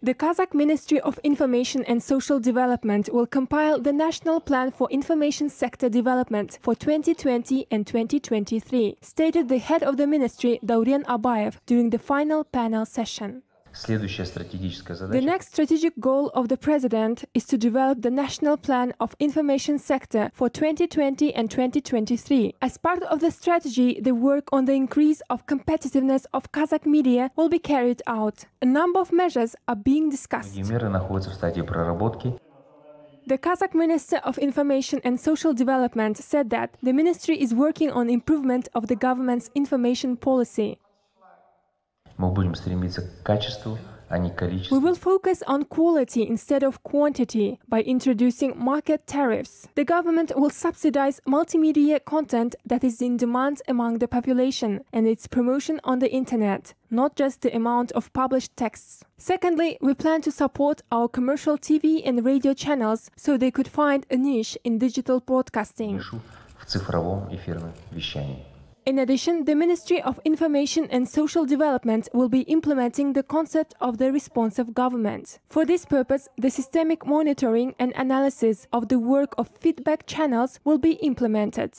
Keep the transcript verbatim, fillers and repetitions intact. The Kazakh Ministry of Information and Social Development will compile the National Plan for Information Sector Development for twenty twenty and twenty twenty-three, stated the head of the ministry Dauren Abayev during the final panel session. The next strategic goal of the President is to develop the National Plan of Information Sector for twenty twenty and twenty twenty-three. As part of the strategy, the work on the increase of competitiveness of Kazakh media will be carried out. A number of measures are being discussed. The Kazakh Minister of Information and Social Development said that the ministry is working on improvement of the government's information policy. We will focus on quality instead of quantity by introducing market tariffs. The government will subsidize multimedia content that is in demand among the population and its promotion on the internet, not just the amount of published texts. Secondly, we plan to support our commercial T V and radio channels so they could find a niche in digital broadcasting. In addition, the Ministry of Information and Social Development will be implementing the concept of the responsive government. For this purpose, the systemic monitoring and analysis of the work of feedback channels will be implemented.